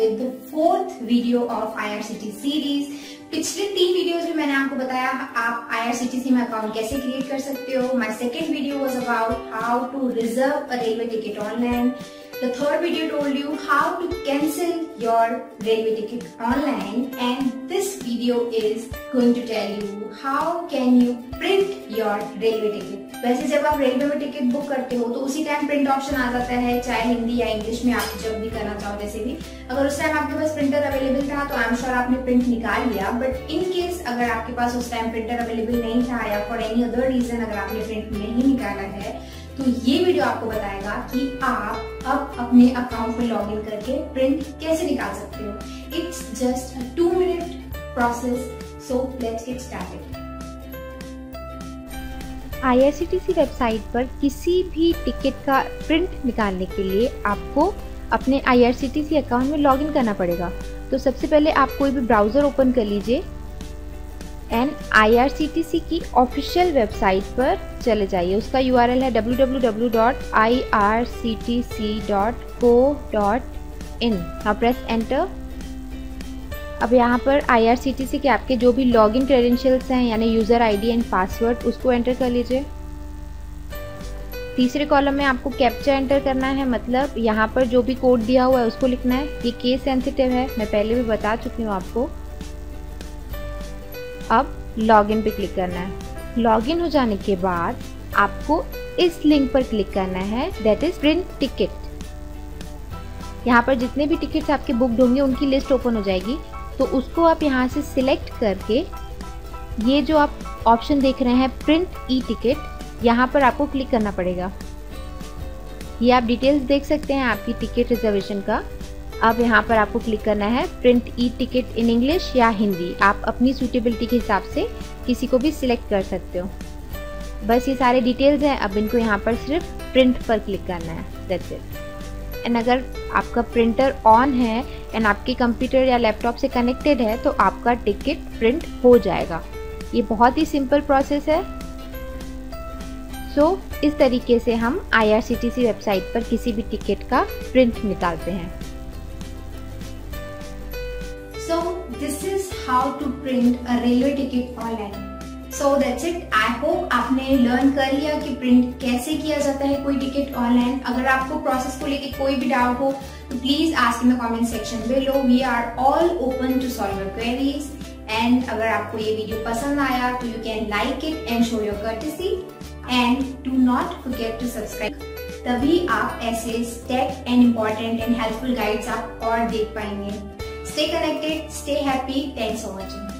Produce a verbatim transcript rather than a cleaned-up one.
With the fourth video of I R C T C series. पिछले तीन videos में मैंने आपको बताया आप I R C T C में अकाउंट कैसे क्रिएट कर सकते हो। My second video was about how to reserve a railway ticket online. The third video told you how to cancel your railway ticket online, and this video is going to tell you how can you print your railway ticket. वैसे जब आप railway में ticket book करते हो तो उसी time print option आ जाता है, चाहे हिंदी या इंग्लिश में आप जब भी करना चाहो जैसे भी। अगर उस टाइम आपके पास प्रिंटर अवेलेबल था तो आई एम श्योर आपने प्रिंट निकाल लिया, बट इन केस अगर आपके पास उस टाइम प्रिंटर अवेलेबल नहीं था या फॉर एनी अदर रीजन अगर आपने प्रिंट नहीं निकाला है तो ये वीडियो आपको बताएगा कि आप अब अपने अकाउंट में लॉग इन करके प्रिंट कैसे निकाल सकते हो। It's just a two minute process, so let's get started. I R C T C website पर किसी भी टिकट का प्रिंट निकालने के लिए आपको अपने I R C T C account में लॉग इन करना पड़ेगा। तो सबसे पहले आप कोई भी ब्राउजर ओपन कर लीजिए and I R C T C की ऑफिशियल वेबसाइट पर चले जाइए। उसका यू आर एल है W W W dot I R C T C dot co dot in. Now press enter. अब यहाँ पर I R C T C के आपके जो भी लॉगिन क्रेडेंशियल्स हैं यानी यूज़र आईडी एंड पासवर्ड उसको एंटर कर लीजिए। तीसरे कॉलम में आपको कैप्चा एंटर करना है, मतलब यहाँ पर जो भी कोड दिया हुआ है उसको लिखना है। ये केस सेंसिटिव है, मैं पहले भी बता चुकी हूँ आपको। अब लॉगिन पे क्लिक करना है। लॉगिन हो जाने के बाद आपको इस लिंक पर क्लिक करना है, दैट इज प्रिंट टिकट। यहाँ पर जितने भी टिकट्स आपके बुक्ड होंगे उनकी लिस्ट ओपन हो जाएगी, तो उसको आप यहाँ से सिलेक्ट करके ये जो आप ऑप्शन देख रहे हैं प्रिंट ई टिकट, यहाँ पर आपको क्लिक करना पड़ेगा। ये आप डिटेल्स देख सकते हैं आपकी टिकट रिजर्वेशन का। अब यहाँ पर आपको क्लिक करना है print E ticket in English या हिंदी। आप अपनी सूटेबिलिटी के हिसाब से किसी को भी सिलेक्ट कर सकते हो। बस ये सारे डिटेल्स हैं, अब इनको यहाँ पर सिर्फ प्रिंट पर क्लिक करना है, दैट्स इट। एंड अगर आपका प्रिंटर ऑन है एंड आपके कंप्यूटर या लैपटॉप से कनेक्टेड है तो आपका टिकट प्रिंट हो जाएगा। ये बहुत ही सिंपल प्रोसेस है। सो so, इस तरीके से हम I R C T C website पर किसी भी टिकट का प्रिंट निकालते हैं। So this is how to print a railway ticket online. So that's it. I hope आपने learn कर लिया कि print कैसे किया जाता है कोई टिकट ऑनलाइन। अगर आपको प्रोसेस को लेके कोई भी डाउट हो तो please ask in the comment section below. We are all open to solve your queries. And अगर आपको ये वीडियो पसंद आया तो you can like it and show your courtesy and do not forget to subscribe. तभी आप ऐसे tech and important and helpful guides आप और देख पाएंगे। Stay connected, stay happy, thanks for watching.